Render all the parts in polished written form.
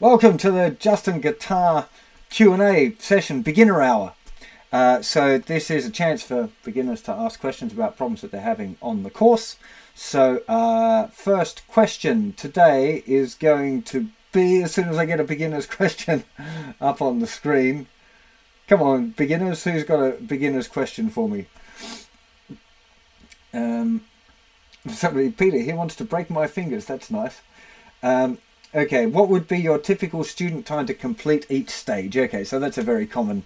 Welcome to the Justin Guitar Q&A session, beginner hour. So this is a chance for beginners to ask questions about problems that they're having on the course. So first question today is going to be, as soon as I get a beginner's question up on the screen. Come on, beginners, who's got a beginner's question for me? Somebody, Peter, he wants to break my fingers, that's nice. Okay, what would be your typical student time to complete each stage? Okay, so that's a very common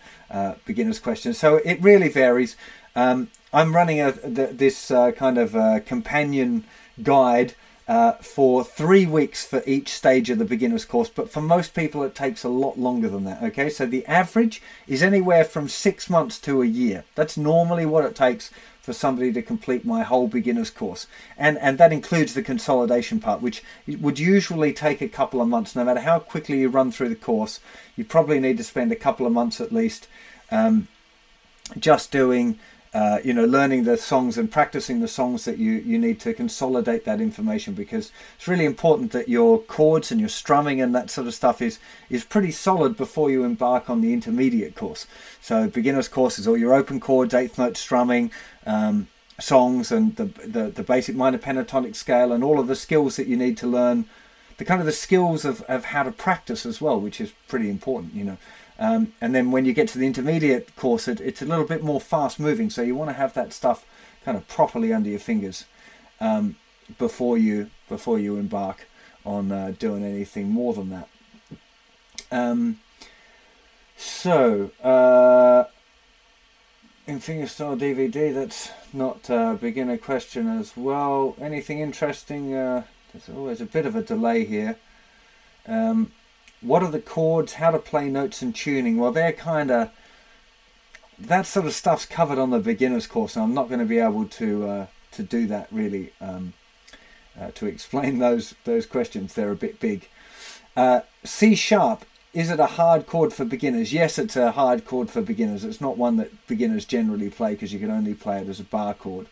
beginner's question. So it really varies. I'm running this kind of companion guide for 3 weeks for each stage of the beginner's course, but for most people it takes a lot longer than that. Okay, so the average is anywhere from 6 months to a year. That's normally what it takes for somebody to complete my whole beginner's course, and that includes the consolidation part, which would usually take a couple of months. No matter how quickly you run through the course, you probably need to spend a couple of months at least just doing you know, learning the songs and practicing the songs that you need to consolidate that information, because it's really important that your chords and your strumming and that sort of stuff is pretty solid before you embark on the intermediate course. So beginner's course is all your open chords, eighth note strumming, songs, and the basic minor pentatonic scale, and all of the skills that you need to learn, the kind of the skills of how to practice as well, which is pretty important, you know. And then when you get to the intermediate course, it's a little bit more fast moving, so you want to have that stuff kind of properly under your fingers before you embark on doing anything more than that. In fingerstyle DVD, that's not a beginner question as well. Anything interesting? There's always a bit of a delay here. What are the chords, how to play notes and tuning? Well, they're kind of, that sort of stuff's covered on the beginner's course, and I'm not going to be able to do that really, to explain those questions. They're a bit big. C sharp, is it a hard chord for beginners? Yes, it's a hard chord for beginners. It's not one that beginners generally play, because you can only play it as a bar chord.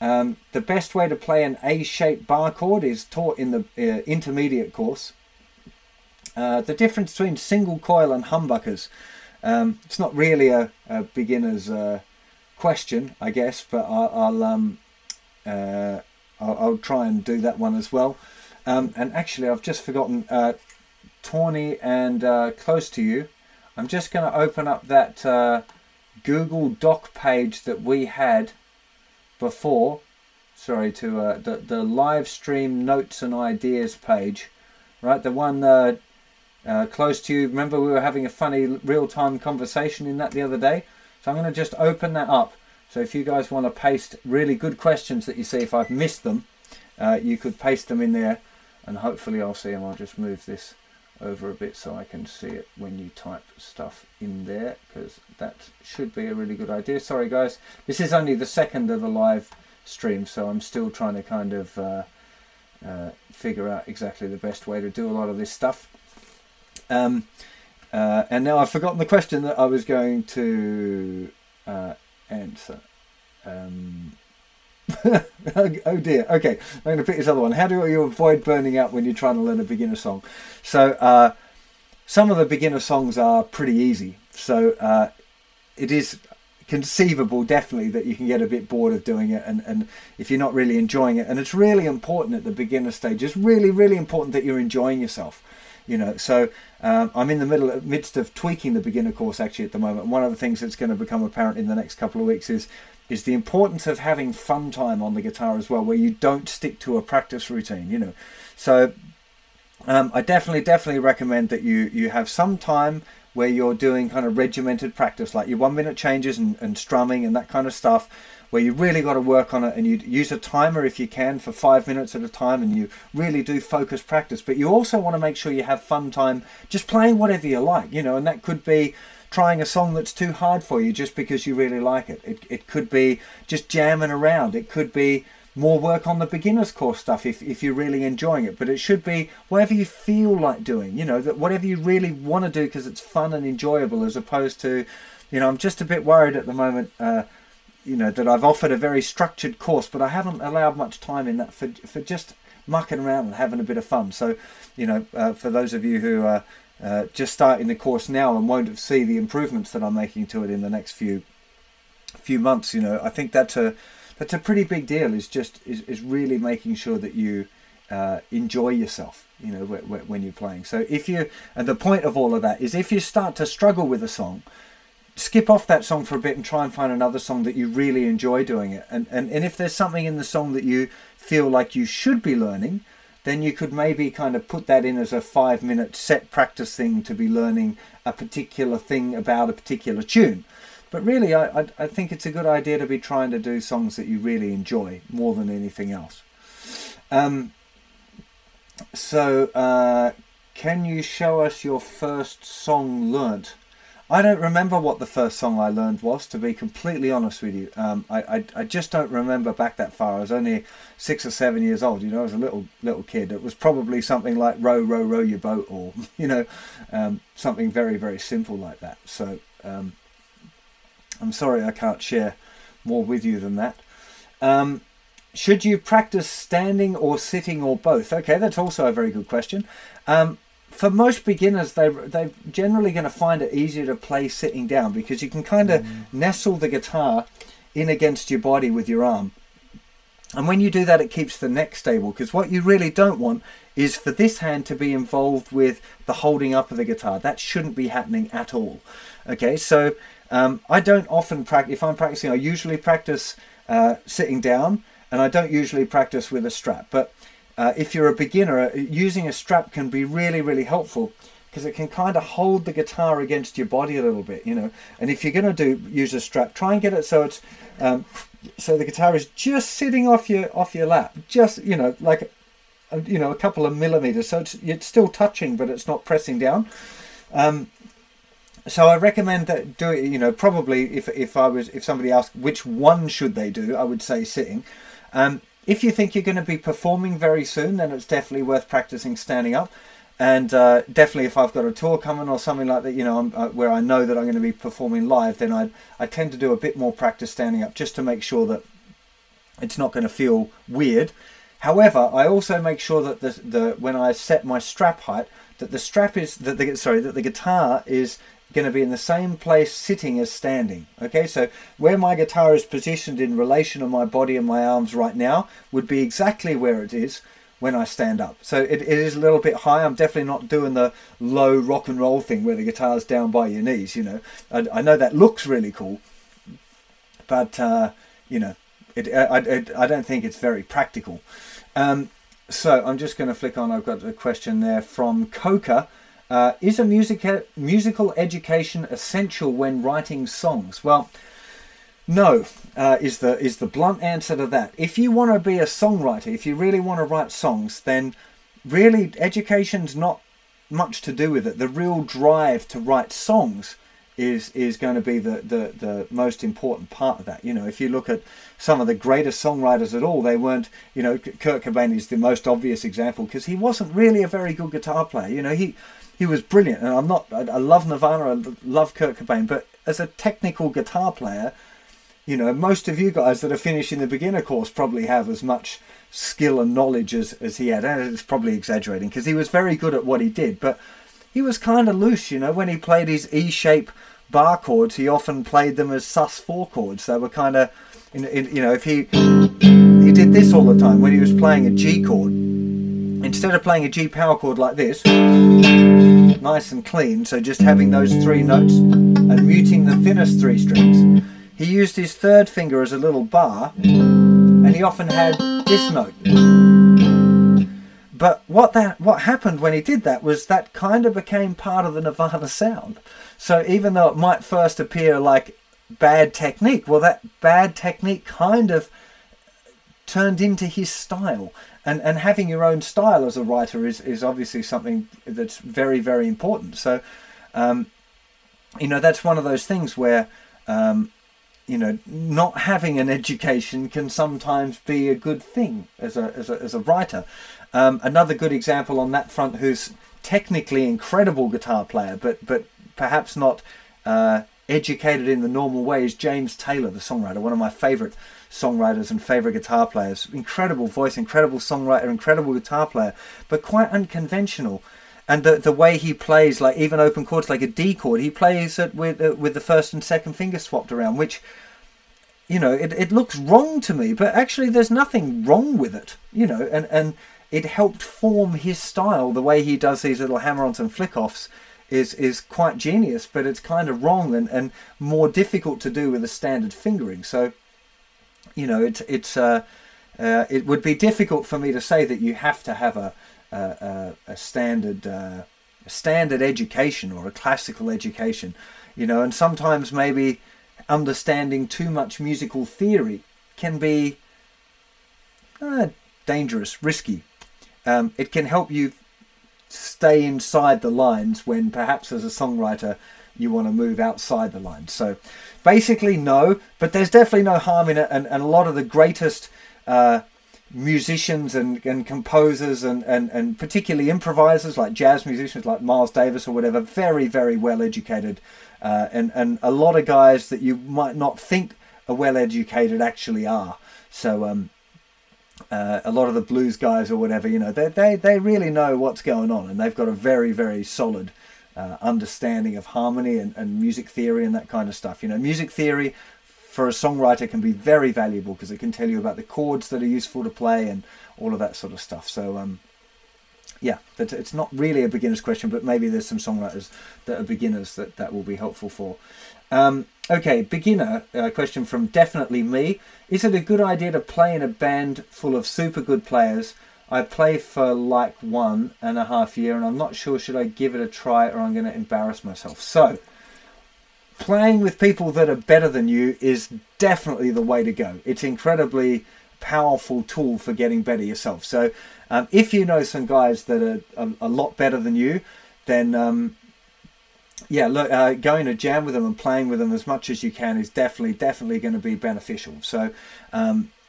The best way to play an A-shaped bar chord is taught in the intermediate course. The difference between single coil and humbuckers, it's not really a beginner's question, I guess, but I'll try and do that one as well. And actually, I've just forgotten Tawny and Close to You. I'm just going to open up that Google Doc page that we had before, sorry, to the live stream notes and ideas page, right? The one Close to You, remember we were having a funny real-time conversation in that the other day? So I'm going to just open that up. So if you guys want to paste really good questions that you see, if I've missed them, you could paste them in there, and hopefully I'll see them. I'll just move this over a bit so I can see it when you type stuff in there, because that should be a really good idea. Sorry guys, this is only the second of the live stream, so I'm still trying to kind of figure out exactly the best way to do a lot of this stuff. And now I've forgotten the question that I was going to answer. Oh dear, okay, I'm going to pick this other one. How do you avoid burning out when you're trying to learn a beginner song? So some of the beginner songs are pretty easy, so it is conceivable definitely that you can get a bit bored of doing it, and if you're not really enjoying it, and it's really important at the beginner stage, it's really important that you're enjoying yourself, you know. So I'm in the midst of tweaking the beginner course actually at the moment. One of the things that's going to become apparent in the next couple of weeks is the importance of having fun time on the guitar as well, where you don't stick to a practice routine, you know. So I definitely recommend that you have some time where you're doing kind of regimented practice, like your 1 minute changes and strumming and that kind of stuff, where you really got to work on it, and you use a timer if you can for 5 minutes at a time, and you really do focus practice. But you also want to make sure you have fun time just playing whatever you like, you know, and that could be trying a song that's too hard for you just because you really like it. It could be just jamming around. It could be more work on the beginner's course stuff if you're really enjoying it. But it should be whatever you feel like doing, you know, that whatever you really want to do because it's fun and enjoyable, as opposed to, you know, I'm just a bit worried at the moment you know, that I've offered a very structured course, but I haven't allowed much time in that for just mucking around and having a bit of fun. So, you know, for those of you who are just starting the course now and won't see the improvements that I'm making to it in the next few months, you know, I think that's a pretty big deal. Is really making sure that you enjoy yourself, you know, when you're playing. So if you, and the point of all of that is, if you start to struggle with a song, skip off that song for a bit and try and find another song that you really enjoy doing it. And if there's something in the song that you feel like you should be learning, then you could maybe kind of put that in as a 5-minute set practice thing to be learning a particular thing about a particular tune. But really, I think it's a good idea to be trying to do songs that you really enjoy more than anything else. Can you show us your first song learnt? I don't remember what the first song I learned was, to be completely honest with you. I just don't remember back that far. I was only 6 or 7 years old, you know, I was a little kid. It was probably something like Row, Row, Row Your Boat, or, you know, something very, very simple like that. So I'm sorry I can't share more with you than that. Should you practice standing or sitting or both? Okay, that's also a very good question. For most beginners, they're generally going to find it easier to play sitting down, because you can kind of nestle the guitar in against your body with your arm. And when you do that, it keeps the neck stable, because what you really don't want is for this hand to be involved with the holding up of the guitar. That shouldn't be happening at all. Okay, so I don't often practice. If I'm practicing, I usually practice sitting down, and I don't usually practice with a strap. But if you're a beginner, using a strap can be really, really helpful, because it can kind of hold the guitar against your body a little bit, you know. And if you're going to use a strap, try and get it so it's so the guitar is just sitting off your lap, just, you know, like, you know, a couple of millimeters. So it's still touching, but it's not pressing down. So I recommend that do it. You know, probably if somebody asked which one should they do, I would say sitting. If you think you're going to be performing very soon, then it's definitely worth practicing standing up. And definitely if I've got a tour coming or something like that, you know, where I know that I'm going to be performing live, then I tend to do a bit more practice standing up, just to make sure that it's not going to feel weird. However, I also make sure that when I set my strap height, that the strap is that the guitar is going to be in the same place sitting as standing. Okay, so where my guitar is positioned in relation to my body and my arms right now would be exactly where it is when I stand up. So it is a little bit high. I'm definitely not doing the low rock and roll thing where the guitar's down by your knees, you know. I know that looks really cool, but you know, I don't think it's very practical. So I'm just going to flick on. I've got a question there from Coca. Is a musical education essential when writing songs? Well, no, is the blunt answer to that. If you want to be a songwriter, if you really want to write songs, then really education's not much to do with it. The real drive to write songs is going to be the most important part of that. You know, if you look at some of the greatest songwriters at all, they weren't, you know, Kurt Cobain is the most obvious example, because he wasn't really a very good guitar player. You know, he was brilliant, and I love Nirvana, I love Kurt Cobain, but as a technical guitar player, you know, most of you guys that are finishing the beginner course probably have as much skill and knowledge as he had. And it's probably exaggerating, because he was very good at what he did, but he was kind of loose, you know. When he played his E-shape bar chords, he often played them as sus4 chords. They were kind of, you know, if he did this all the time when he was playing a G chord. Instead of playing a G power chord like this, nice and clean, so just having those three notes and muting the thinnest three strings, he used his third finger as a little bar, and he often had this note. But what happened when he did that was that kind of became part of the Nirvana sound. So even though it might first appear like bad technique, well, that bad technique kind of turned into his style. And having your own style as a writer is obviously something that's very, very important. So, you know, that's one of those things where, you know, not having an education can sometimes be a good thing as a writer. Another good example on that front, who's technically incredible guitar player, but perhaps not educated in the normal way is James Taylor, the songwriter, one of my favorite songwriters and favorite guitar players. Incredible voice, incredible songwriter, incredible guitar player, but quite unconventional. And the way he plays, like even open chords, like a D chord, he plays it with the first and second finger swapped around, which, you know, it looks wrong to me, but actually there's nothing wrong with it, you know, and it helped form his style. The way he does these little hammer-ons and flick-offs is quite genius, but it's kind of wrong and more difficult to do with a standard fingering. So, you know, it would be difficult for me to say that you have to have a standard education or a classical education, you know. And sometimes maybe understanding too much musical theory can be dangerous, risky. It can help you stay inside the lines when perhaps as a songwriter you want to move outside the lines. So basically no, but there's definitely no harm in it, and a lot of the greatest musicians and composers and particularly improvisers, like jazz musicians like Miles Davis or whatever, very, very well educated, and a lot of guys that you might not think are well educated actually are. So a lot of the blues guys or whatever, you know, they really know what's going on, and they've got a very, very solid understanding of harmony and music theory and that kind of stuff. You know, music theory for a songwriter can be very valuable because it can tell you about the chords that are useful to play and all of that sort of stuff. So yeah, it's not really a beginner's question, but maybe there's some songwriters that are beginners that will be helpful for. Okay, beginner question from Definitely Me. Is it a good idea to play in a band full of super good players? I play for like 1.5 years and I'm not sure, should I give it a try or I'm going to embarrass myself? So, playing with people that are better than you is definitely the way to go. It's incredibly powerful tool for getting better yourself. So if you know some guys that are a lot better than you, then yeah, look, going to jam with them and playing with them as much as you can is definitely going to be beneficial. So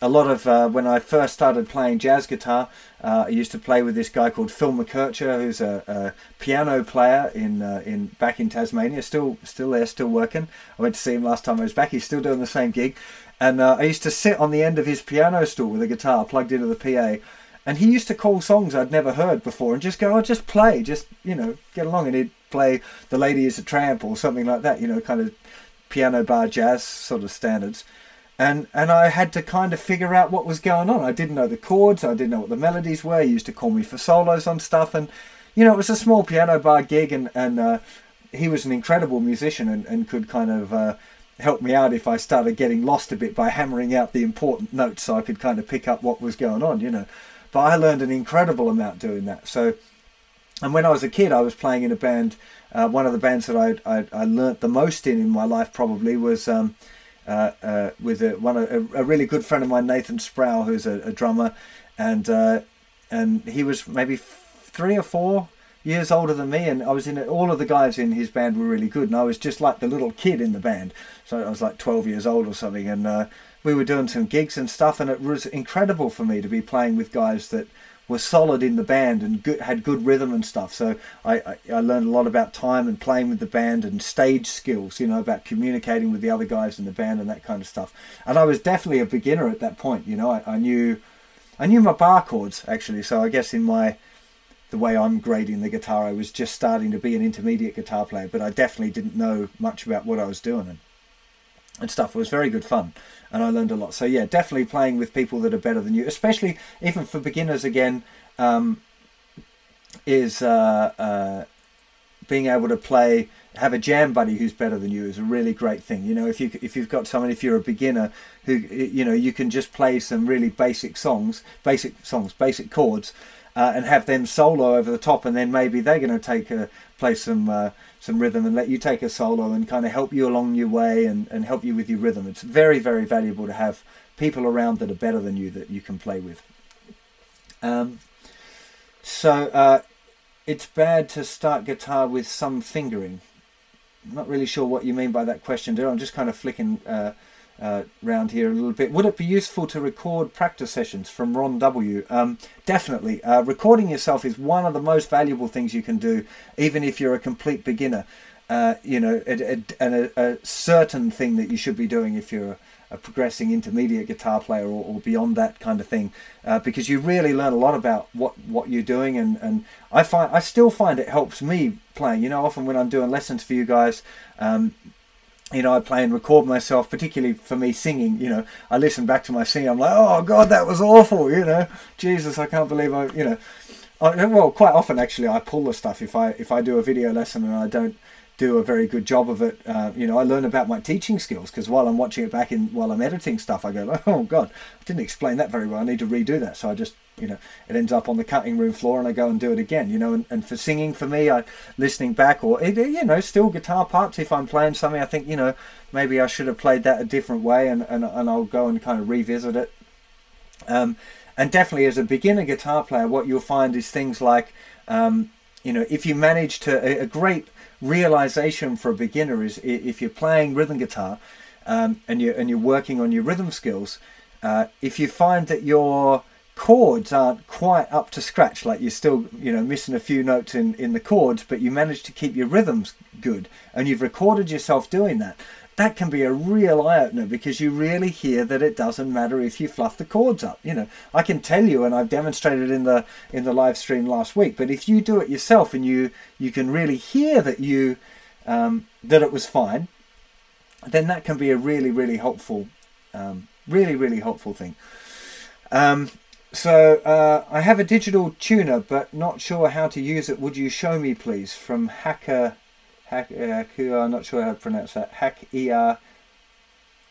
a lot of when I first started playing jazz guitar, I used to play with this guy called Phil McKircher, who's a piano player back in Tasmania, still there, still working. I went to see him last time I was back. He's still doing the same gig, and I used to sit on the end of his piano stool with a guitar plugged into the PA, and he used to call songs I'd never heard before and just go, "Oh, just play, just, you know, get along," and he'd play "The Lady is a Tramp" or something like that, you know, kind of piano bar jazz sort of standards. And I had to kind of figure out what was going on. I didn't know the chords. I didn't know what the melodies were. He used to call me for solos on stuff. And, you know, it was a small piano bar gig. And he was an incredible musician and could kind of help me out if I started getting lost a bit by hammering out the important notes so I could kind of pick up what was going on, you know. But I learned an incredible amount doing that. So, and when I was a kid, I was playing in a band. One of the bands that I learnt the most in my life probably was... with a really good friend of mine, Nathan Sproul, who's a drummer, and he was maybe 3 or 4 years older than me, and I was in it, all of the guys in his band were really good, and I was just like the little kid in the band, so I was like 12 years old or something, and we were doing some gigs and stuff, and it was incredible for me to be playing with guys that were solid in the band and good, had good rhythm and stuff. So I learned a lot about time and playing with the band and stage skills, you know, about communicating with the other guys in the band and that kind of stuff. And I was definitely a beginner at that point, you know. I knew my bar chords actually, so I guess in the way I'm grading the guitar, I was just starting to be an intermediate guitar player, but I definitely didn't know much about what I was doing and stuff. It was very good fun, and I learned a lot. So yeah, definitely playing with people that are better than you, especially even for beginners again, is being able to have a jam buddy who's better than you is a really great thing. You know, if you've got someone, if you're a beginner who, you know, you can just play some really basic chords, and have them solo over the top, and then maybe they're going to play some rhythm and let you take a solo and kind of help you along your way and help you with your rhythm. It's very, very valuable to have people around that are better than you that you can play with. So it's bad to start guitar with some fingering. I'm not really sure what you mean by that question, dear. I'm just kind of flicking around here a little bit. Would it be useful to record practice sessions? From Ron W. Definitely. Recording yourself is one of the most valuable things you can do, even if you're a complete beginner. you know, a certain thing that you should be doing if you're a progressing intermediate guitar player, or beyond that kind of thing, because you really learn a lot about what you're doing. And I still find it helps me playing. You know, often when I'm doing lessons for you guys, you know, I play and record myself, particularly for me singing. You know, I listen back to my singing, I'm like, oh God, that was awful, you know, Jesus, I can't believe I, you know. Well, quite often actually I pull the stuff if I do a video lesson and I don't do a very good job of it. You know, I learn about my teaching skills, because while I'm watching it back and while I'm editing stuff, I go, oh God, I didn't explain that very well, I need to redo that. So I just, you know, it ends up on the cutting room floor and I go and do it again, you know. And for singing, for me, I listening back, or, you know, still guitar parts. If I'm playing something, I think, you know, maybe I should have played that a different way, and I'll go and kind of revisit it. And definitely as a beginner guitar player, what you'll find is things like, you know, if you manage to, a great realization for a beginner is if you're playing rhythm guitar and you're working on your rhythm skills, if you find that your chords aren't quite up to scratch, like you're still, you know, missing a few notes in the chords, but you manage to keep your rhythms good and you've recorded yourself doing that, that can be a real eye-opener, because you really hear that it doesn't matter if you fluff the chords up. You know, I can tell you, and I've demonstrated in the live stream last week, but if you do it yourself and you can really hear that you that it was fine, then that can be a really helpful really helpful thing. So I have a digital tuner but not sure how to use it, would you show me please, from Hacker, I'm not sure how to pronounce that. Hacker,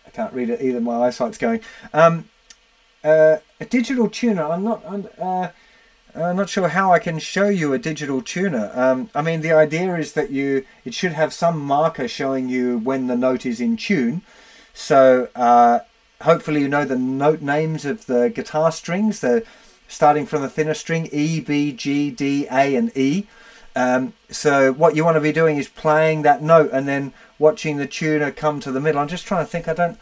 I can't read it either. My eyesight's going. A digital tuner. I'm not sure how I can show you a digital tuner. I mean, the idea is that it should have some marker showing you when the note is in tune. So hopefully you know the note names of the guitar strings. They're starting from the thinner string: E, B, G, D, A, and E. So what you want to be doing is playing that note and then watching the tuner come to the middle. I'm just trying to think, I don't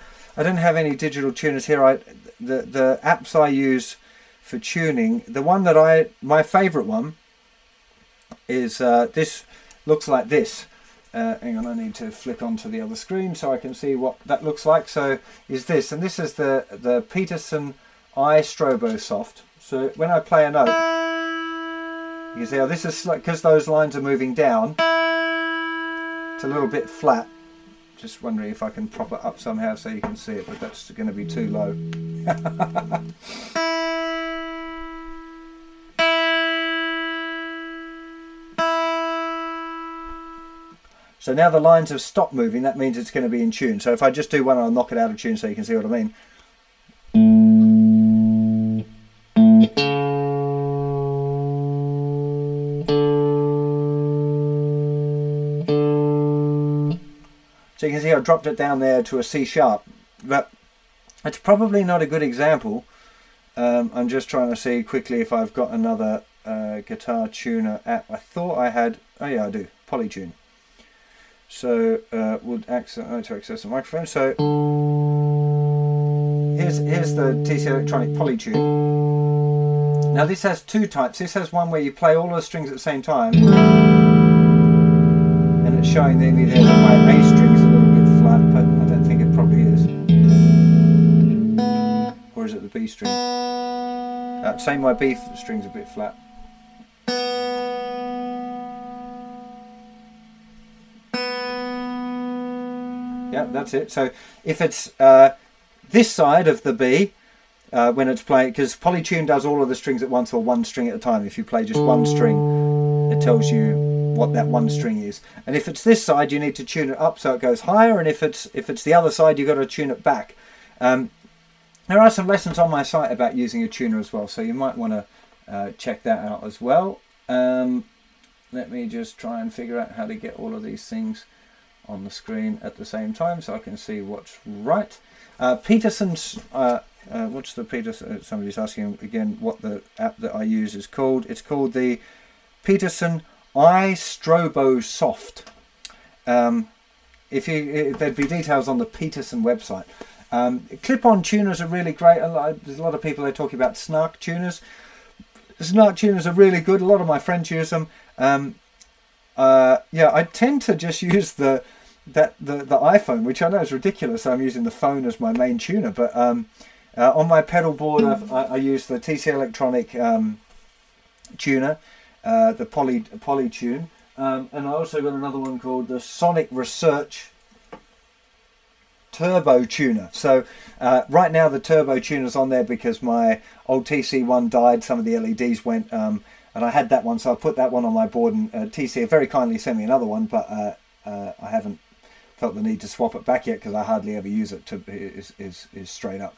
have any digital tuners here. The apps I use for tuning, the one that my favorite one is, this looks like this. Hang on, I need to flick onto the other screen so I can see what that looks like. So is this, and this is the Peterson iStroboSoft. So when I play a note, you see how this is, because those lines are moving down, it's a little bit flat. Just wondering if I can prop it up somehow so you can see it, but that's going to be too low. So now the lines have stopped moving, that means it's going to be in tune. So if I just do one, I'll knock it out of tune so you can see what I mean. So you can see I dropped it down there to a C sharp, but it's probably not a good example. I'm just trying to see quickly if I've got another guitar tuner app. I thought I had, oh yeah, I do, Polytune. So would access the microphone. So here's the TC Electronic Polytune. Now this has two types. This has one where you play all the strings at the same time, and it's showing the immediate play A string. But I don't think it probably is. Or is it the B string? Same way B string's a bit flat. Yeah, that's it. So if it's this side of the B, when it's playing, because Polytune does all of the strings at once, or one string at a time. If you play just one string, it tells you what that one string is. And if it's this side, you need to tune it up so it goes higher, and if it's the other side, you've got to tune it back. There are some lessons on my site about using a tuner as well, so you might want to check that out as well. Let me just try and figure out how to get all of these things on the screen at the same time so I can see what's right. Peterson's what's the Peterson, somebody's asking again what the app that I use is called. It's called the Peterson iStroboSoft. There'd be details on the Peterson website. Clip-on tuners are really great. There's a lot of people are talking about Snark tuners. Snark tuners are really good. A lot of my friends use them. Yeah, I tend to just use the iPhone, which I know is ridiculous. I'm using the phone as my main tuner, but on my pedal board, I use the TC Electronic tuner, the Polytune, and I also got another one called the Sonic Research Turbo tuner. So right now the Turbo tuner's on there because my old TC one died. Some of the LEDs went, and I had that one, so I put that one on my board. And TC very kindly sent me another one, but I haven't felt the need to swap it back yet because I hardly ever use it. Is straight up.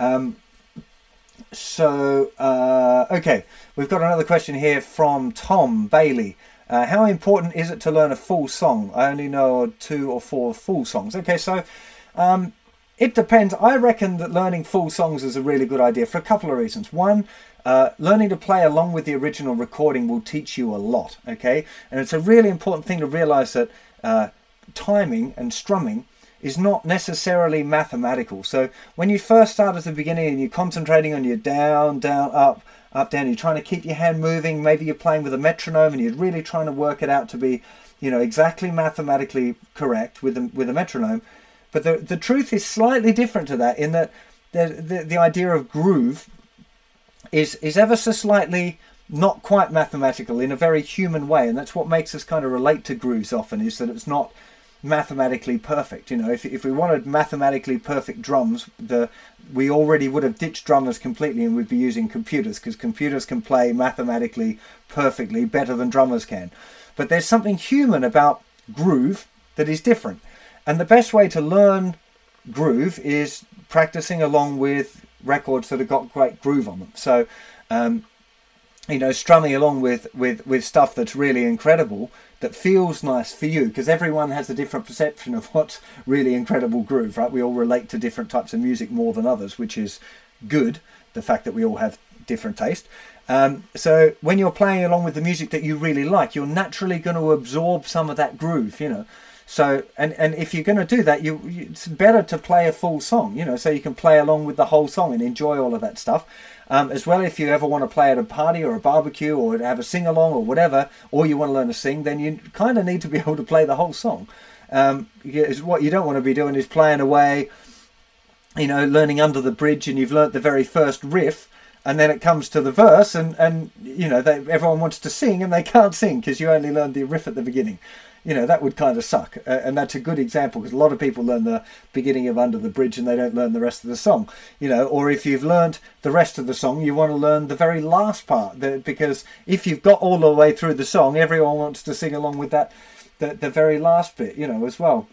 Okay, we've got another question here from Tom Bailey. How important is it to learn a full song? I only know 2 or 4 full songs. Okay, so it depends. I reckon that learning full songs is a really good idea for a couple of reasons. One, learning to play along with the original recording will teach you a lot, okay? And it's a really important thing to realize that timing and strumming is not necessarily mathematical. So when you first start at the beginning and you're concentrating on your down, down, up, up, down, you're trying to keep your hand moving, maybe you're playing with a metronome and you're really trying to work it out to be, you know, exactly mathematically correct with a metronome. But the truth is slightly different to that, in that the idea of groove is ever so slightly not quite mathematical in a very human way, and that's what makes us kind of relate to grooves often, is that it's not mathematically perfect. You know, if we wanted mathematically perfect drums, we already would have ditched drummers completely and we'd be using computers, because computers can play mathematically perfectly better than drummers can. But there's something human about groove that is different, and the best way to learn groove is practicing along with records that have got great groove on them. So you know, strumming along with stuff that's really incredible, that feels nice for you, because everyone has a different perception of what's really incredible groove, right? We all relate to different types of music more than others, which is good, the fact that we all have different taste. So when you're playing along with the music that you really like, you're naturally going to absorb some of that groove, you know. So, and if you're going to do that, it's better to play a full song, you know, so you can play along with the whole song and enjoy all of that stuff. As well, if you ever want to play at a party or a barbecue or have a sing-along or whatever, or you want to learn to sing, then you kind of need to be able to play the whole song. What you don't want to be doing is playing away, you know, learning Under the Bridge, and you've learnt the very first riff, and then it comes to the verse, and you know, everyone wants to sing and they can't sing because you only learned the riff at the beginning. You know, that would kind of suck, and that's a good example, because a lot of people learn the beginning of Under the Bridge and they don't learn the rest of the song, you know. Or if you've learned the rest of the song, you want to learn the very last part, because if you've got all the way through the song, everyone wants to sing along with that, the very last bit, you know, as well.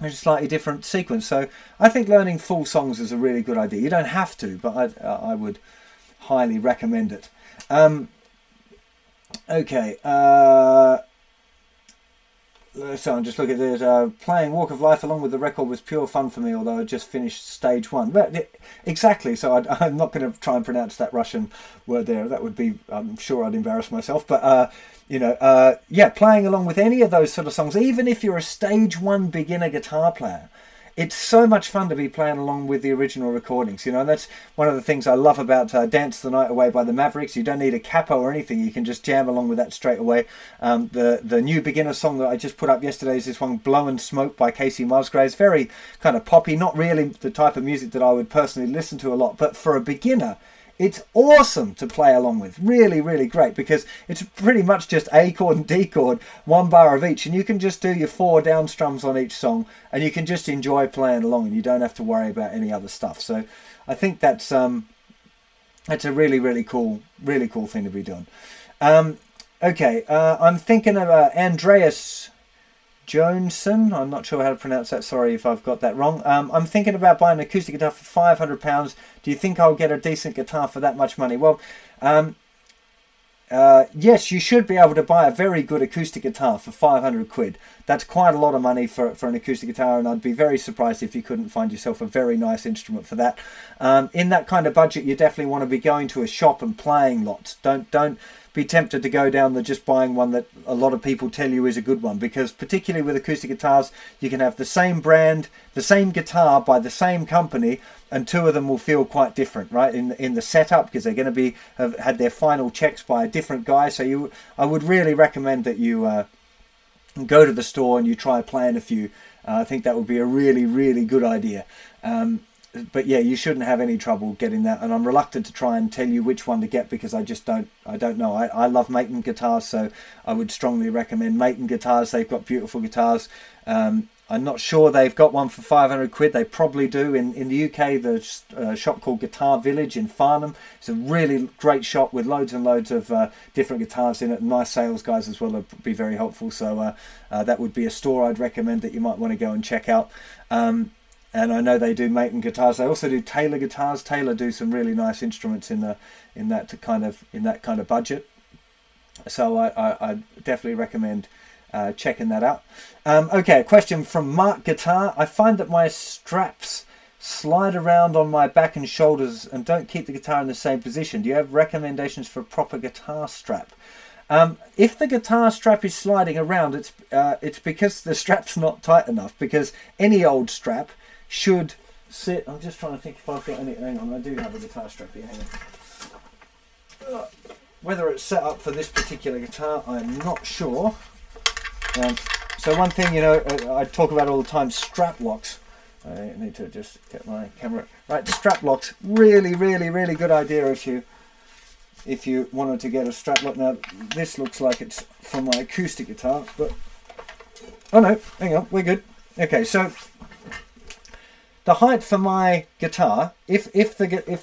It's a slightly different sequence. So I think learning full songs is a really good idea. You don't have to, but I would highly recommend it. Okay, so I'm just looking at this. Playing Walk of Life along with the record was pure fun for me, although I just finished stage 1. But, exactly, so I'm not going to try and pronounce that Russian word there. That would be, I'm sure I'd embarrass myself. But, you know, yeah, playing along with any of those sort of songs, even if you're a stage 1 beginner guitar player, it's so much fun to be playing along with the original recordings, you know. And that's one of the things I love about Dance the Night Away by the Mavericks. You don't need a capo or anything. You can just jam along with that straight away. The new beginner song that I just put up yesterday is this one, Blowin' Smoke by Kacey Musgraves. Very kind of poppy, not really the type of music that I would personally listen to a lot, but for a beginner, it's awesome to play along with. Really, really great, because it's pretty much just A chord and D chord, one bar of each, and you can just do your 4 down strums on each song, and you can just enjoy playing along, and you don't have to worry about any other stuff. So I think that's a really, really cool thing to be doing. Okay, I'm thinking of Andreas Johnson. I'm not sure how to pronounce that. Sorry if I've got that wrong. I'm thinking about buying an acoustic guitar for £500. Do you think I'll get a decent guitar for that much money? Well, yes, you should be able to buy a very good acoustic guitar for 500 quid. That's quite a lot of money for an acoustic guitar, and I'd be very surprised if you couldn't find yourself a very nice instrument for that. In that kind of budget, you definitely want to be going to a shop and playing lots. Don't be tempted to go down the just buying one that a lot of people tell you is a good one, because particularly with acoustic guitars, you can have the same brand, the same guitar by the same company, and 2 of them will feel quite different, right, in the setup, because they're going to have had their final checks by a different guy. So I would really recommend that you and go to the store and you try playing a few. I think that would be a really, really good idea. But yeah, you shouldn't have any trouble getting that. And I'm reluctant to try and tell you which one to get because I just don't know. I love Maton guitars, so I would strongly recommend Maton guitars. They've got beautiful guitars. I'm not sure they've got one for 500 quid. They probably do. In the UK, there's a shop called Guitar Village in Farnham. It's a really great shop with loads and loads of different guitars in it. Nice sales guys as well would be very helpful. So that would be a store I'd recommend that you might want to go and check out. And I know they do Maton guitars. They also do Taylor guitars. Taylor do some really nice instruments in that kind of budget. So I definitely recommend checking that out. Okay, a question from Mark Guitar. I find that my straps slide around on my back and shoulders and don't keep the guitar in the same position. Do you have recommendations for a proper guitar strap? If the guitar strap is sliding around, it's because the strap's not tight enough, because any old strap should sit. I'm just trying to think if I've got any. Hang on, I do have a guitar strap here. Hang on. Whether it's set up for this particular guitar, I'm not sure. So one thing, you know, I talk about all the time, strap locks. I need to just get my camera right. Strap locks, really, really, really good idea if you wanted to get a strap lock. Now this looks like it's from my acoustic guitar, but oh no, hang on, we're good. Okay, so the height for my guitar, if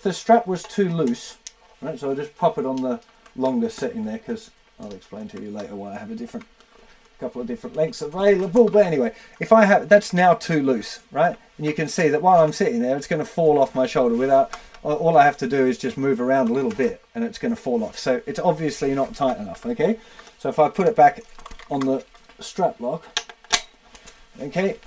the strap was too loose, right? So I'll just pop it on the longer setting there, because I'll explain to you later why I have a different. Couple of different lengths available, but anyway, if I have that's now too loose, right? And you can see that while I'm sitting there, it's going to fall off my shoulder. Without all I have to do is just move around a little bit, and it's going to fall off. So it's obviously not tight enough. Okay, so if I put it back on the strap lock, okay.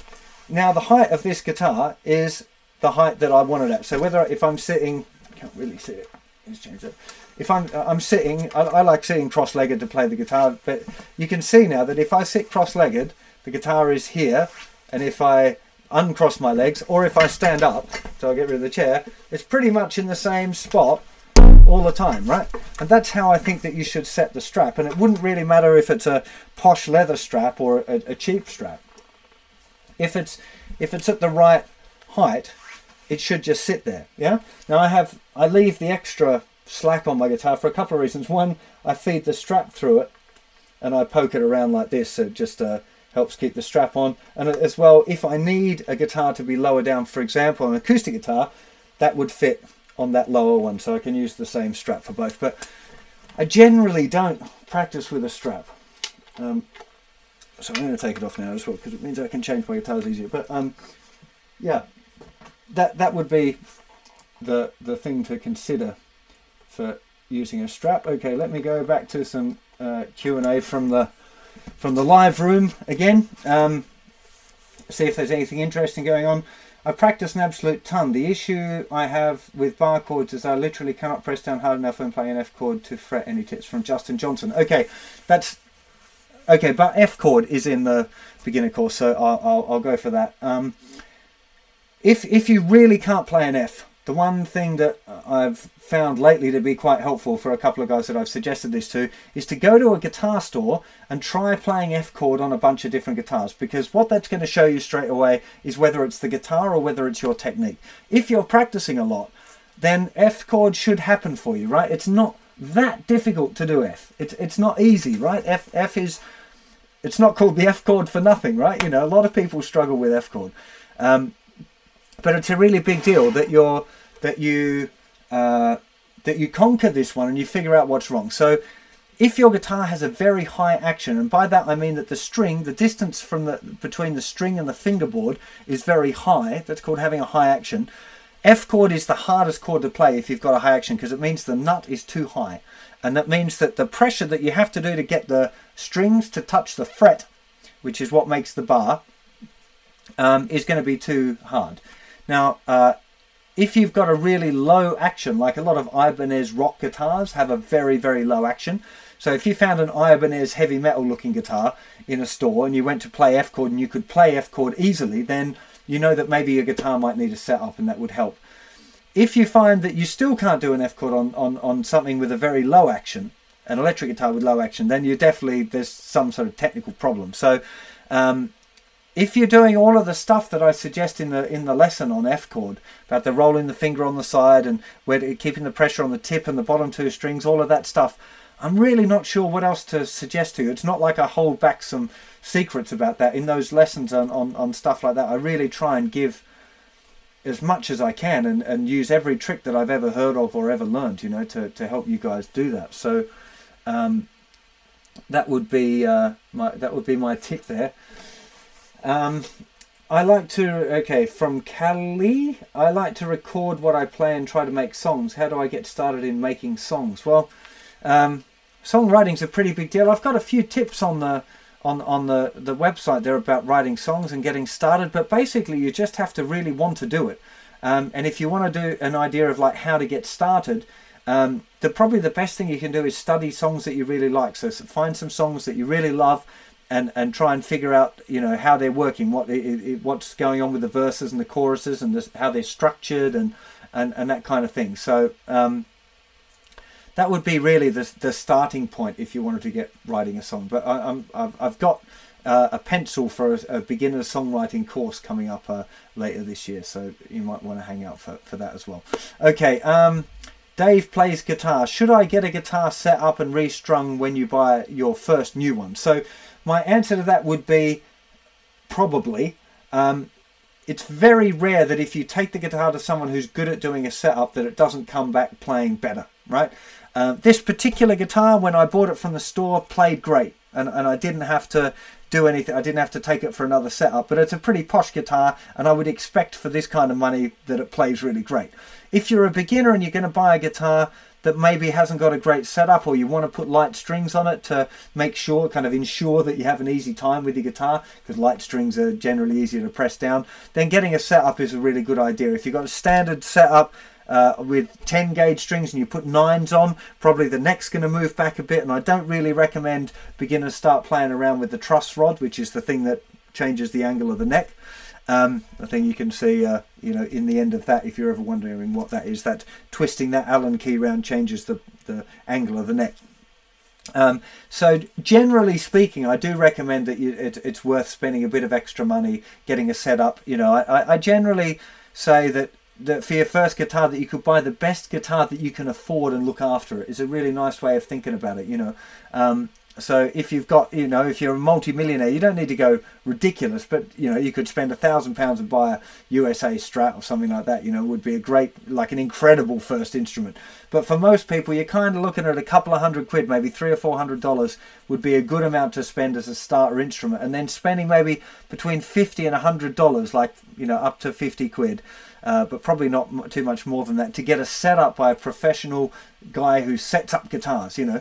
Now the height of this guitar is the height that I wanted at. So whether if I'm sitting, I can't really see it. Let's change it. If I'm sitting, I like sitting cross-legged to play the guitar, but you can see now that if I sit cross-legged, the guitar is here, and if I uncross my legs, or if I stand up, so I get rid of the chair, it's pretty much in the same spot all the time, right? And that's how I think that you should set the strap, and it wouldn't really matter if it's a posh leather strap or a cheap strap. If it's at the right height, it should just sit there, yeah? Now I leave the extra slack on my guitar for a couple of reasons. One, I feed the strap through it and I poke it around like this, so it just helps keep the strap on. And as well, if I need a guitar to be lower down, for example, an acoustic guitar, that would fit on that lower one, so I can use the same strap for both. But I generally don't practice with a strap. So I'm going to take it off now as well, because it means I can change my guitars easier. But yeah, that would be the thing to consider for using a strap. Okay, let me go back to some Q&A from the live room again. See if there's anything interesting going on. I practice an absolute ton. The issue I have with bar chords is I literally cannot press down hard enough when playing an F chord to fret. Any tips? From Justin Johnson. Okay, that's okay, but F chord is in the beginner course, so I'll go for that. If you really can't play an F, the one thing that I've found lately to be quite helpful for a couple of guys that I've suggested this to is to go to a guitar store and try playing F chord on a bunch of different guitars, because what that's going to show you straight away is whether it's the guitar or whether it's your technique. If you're practicing a lot, then F chord should happen for you, right? It's not that difficult to do F. It's not easy, right? F is, it's not called the F chord for nothing, right? You know, a lot of people struggle with F chord. But it's a really big deal that you conquer this one and you figure out what's wrong. So if your guitar has a very high action, and by that I mean that the string, the distance from between the string and the fingerboard is very high, that's called having a high action. F chord is the hardest chord to play if you've got a high action, because it means the nut is too high. And that means that the pressure that you have to do to get the strings to touch the fret, which is what makes the bar, is going to be too hard. Now, if you've got a really low action, like a lot of Ibanez rock guitars have a very, very low action. So if you found an Ibanez heavy metal looking guitar in a store and you went to play F chord and you could play F chord easily, then you know that maybe your guitar might need a setup and that would help. If you find that you still can't do an F chord on something with a very low action, an electric guitar with low action, then you're definitely, there's some sort of technical problem. So if you're doing all of the stuff that I suggest in the lesson on F chord, about the rolling the finger on the side and where to, keeping the pressure on the tip and the bottom two strings, all of that stuff, I'm really not sure what else to suggest to you. It's not like I hold back some secrets about that. In those lessons on stuff like that, I really try and give as much as I can and use every trick that I've ever heard of or ever learned, you know, to help you guys do that. So that would be my tip there. I like to, okay, from Callie, I like to record what I play and try to make songs. How do I get started in making songs? Well, songwriting's a pretty big deal. I've got a few tips on the website there about writing songs and getting started, but basically you just have to really want to do it. And if you want to do an idea of like how to get started, probably the best thing you can do is study songs that you really like. So find some songs that you really love and try and figure out, you know, how they're working, what's going on with the verses and the choruses and how they're structured and that kind of thing. So that would be really the starting point if you wanted to get writing a song. But I've got a pencil for a beginner songwriting course coming up later this year, so you might want to hang out for that as well. Okay, Dave plays guitar. Should I get a guitar set up and restrung when you buy your first new one? So my answer to that would be probably. It's very rare that if you take the guitar to someone who's good at doing a setup that it doesn't come back playing better, right? This particular guitar, when I bought it from the store, played great, and I didn't have to do anything. I didn't have to take it for another setup, but it's a pretty posh guitar, and I would expect for this kind of money that it plays really great. If you're a beginner and you're going to buy a guitar that maybe hasn't got a great setup, or you want to put light strings on it to make sure, kind of ensure that you have an easy time with your guitar, because light strings are generally easier to press down, then getting a setup is a really good idea. If you've got a standard setup, with 10 gauge strings and you put 9s on, probably the neck's going to move back a bit, and I don't really recommend beginners start playing around with the truss rod, which is the thing that changes the angle of the neck. I think you can see you know, in the end of that, if you're ever wondering what that is, that twisting that Allen key round changes the angle of the neck. So generally speaking, I do recommend that it's worth spending a bit of extra money getting a setup. You know, I generally say that for your first guitar, that you could buy the best guitar that you can afford and look after it is a really nice way of thinking about it, you know. So if you've got, you know, if you're a multi-millionaire, you don't need to go ridiculous, but, you know, you could spend £1,000 and buy a USA Strat or something like that. You know, it would be a great, like an incredible first instrument. But for most people, you're kind of looking at a couple of £100 quid, maybe $300 or $400 would be a good amount to spend as a starter instrument. And then spending maybe between $50 and $100, like, you know, up to 50 quid. But probably not too much more than that, to get a setup by a professional guy who sets up guitars, you know.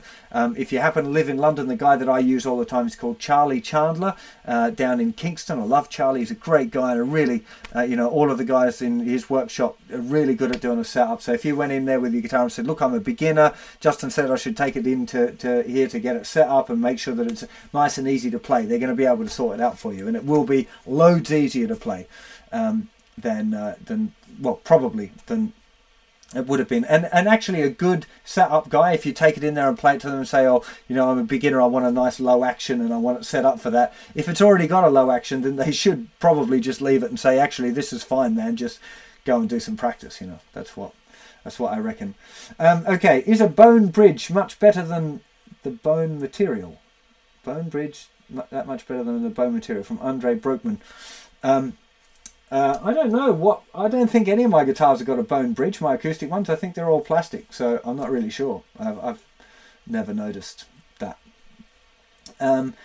If you happen to live in London, the guy that I use all the time is called Charlie Chandler, down in Kingston. I love Charlie, he's a great guy, and a really, you know, all of the guys in his workshop are really good at doing a setup. So if you went in there with your guitar and said, look, I'm a beginner, Justin said I should take it in to here to get it set up and make sure that it's nice and easy to play, they're going to be able to sort it out for you, and it will be loads easier to play. Than it would have been. And actually a good setup guy, if you take it in there and play it to them and say, oh, you know, I'm a beginner, I want a nice low action and I want it set up for that. If it's already got a low action, then they should probably just leave it and say, actually, this is fine, man, just go and do some practice, you know. That's what I reckon. Okay, is a bone bridge much better than the bone material? Bone bridge, that much better than the bone material, from Andre Broekman. I don't know what, I don't think any of my guitars have got a bone bridge, my acoustic ones. I think they're all plastic, so I'm not really sure. I've never noticed that. When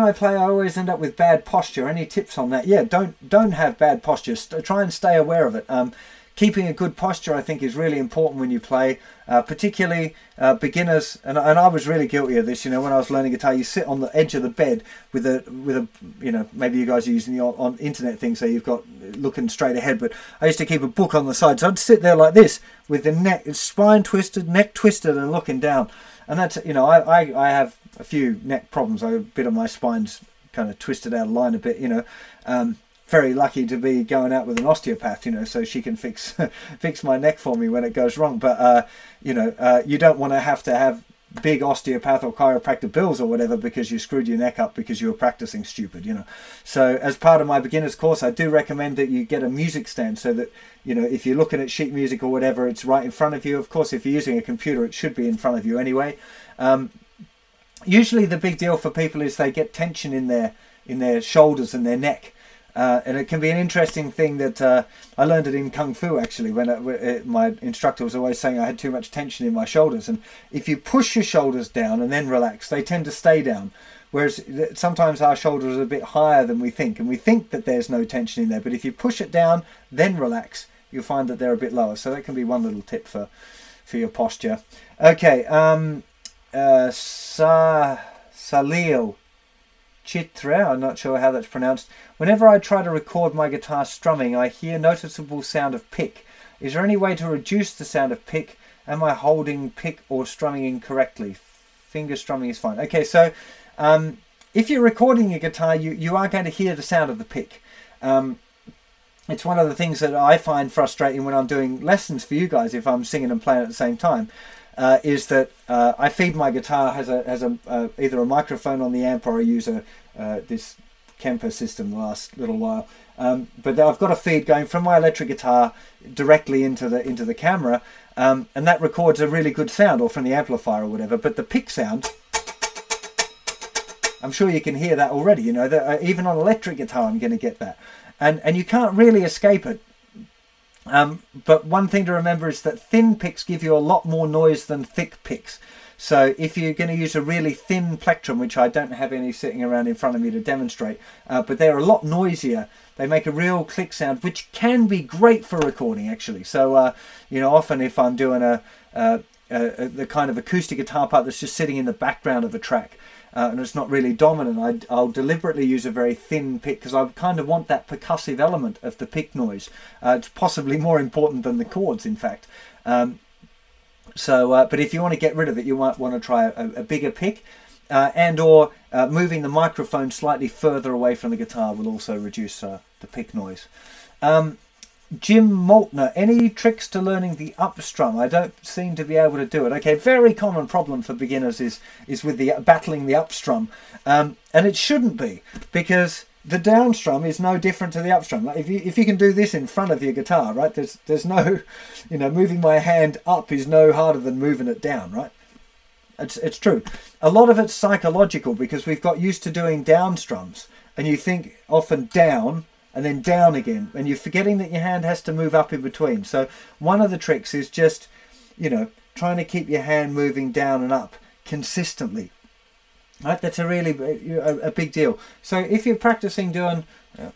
I play, I always end up with bad posture. Any tips on that? Yeah, don't have bad posture. Try and stay aware of it. Keeping a good posture, I think, is really important when you play, particularly beginners. And I was really guilty of this, you know, when I was learning guitar. You sit on the edge of the bed with a, you know, maybe you guys are using the on internet thing, so you've got looking straight ahead. But I used to keep a book on the side, so I'd sit there like this with the neck, spine twisted, neck twisted, and looking down. And that's, you know, I have a few neck problems. A bit of my spine's kind of twisted out of line a bit, you know. Very lucky to be going out with an osteopath, you know, so she can fix my neck for me when it goes wrong. But you know, you don't want to have big osteopath or chiropractor bills or whatever because you screwed your neck up because you were practicing stupid, you know. So as part of my beginner's course, I do recommend that you get a music stand so that, you know, if you're looking at sheet music or whatever, it's right in front of you. Of course, if you're using a computer, it should be in front of you anyway. Usually the big deal for people is they get tension in their shoulders and their neck. And it can be an interesting thing that I learned it in Kung Fu, actually, when my instructor was always saying I had too much tension in my shoulders. And if you push your shoulders down and then relax, they tend to stay down. Whereas sometimes our shoulders are a bit higher than we think. And we think that there's no tension in there. But if you push it down, then relax, you'll find that they're a bit lower. So that can be one little tip for your posture. Okay, Salil Chitra, I'm not sure how that's pronounced. Whenever I try to record my guitar strumming, I hear noticeable sound of pick. Is there any way to reduce the sound of pick? Am I holding pick or strumming incorrectly? Finger strumming is fine. Okay, so if you're recording your guitar, you are going to hear the sound of the pick. It's one of the things that I find frustrating when I'm doing lessons for you guys, if I'm singing and playing at the same time. Is that I feed my guitar has either a microphone on the amp or I use this Kemper system the last little while, but I've got a feed going from my electric guitar directly into the camera, and that records a really good sound, or from the amplifier or whatever. But the pick sound, I'm sure you can hear that already. You know, that even on electric guitar, I'm going to get that, and you can't really escape it. But one thing to remember is that thin picks give you a lot more noise than thick picks. So if you're going to use a really thin plectrum, which I don't have any sitting around in front of me to demonstrate, but they're a lot noisier. They make a real click sound, which can be great for recording, actually. So, you know, often if I'm doing the kind of acoustic guitar part that's just sitting in the background of a track, and it's not really dominant, I'll deliberately use a very thin pick because I kind of want that percussive element of the pick noise. It's possibly more important than the chords, in fact. But if you want to get rid of it, you might want to try a bigger pick, and or moving the microphone slightly further away from the guitar will also reduce the pick noise. Jim Maltner, any tricks to learning the up strum? I don't seem to be able to do it. Okay, very common problem for beginners is with the battling the up strum, and it shouldn't be, because the down strum is no different to the up strum. Like if you can do this in front of your guitar, right? There's no, you know, moving my hand up is no harder than moving it down, right? It's true. A lot of it's psychological because we've got used to doing down strums, and you think often down and then down again, and you're forgetting that your hand has to move up in between. So one of the tricks is just, you know, trying to keep your hand moving down and up consistently, right? That's a really a big deal. So if you're practicing doing a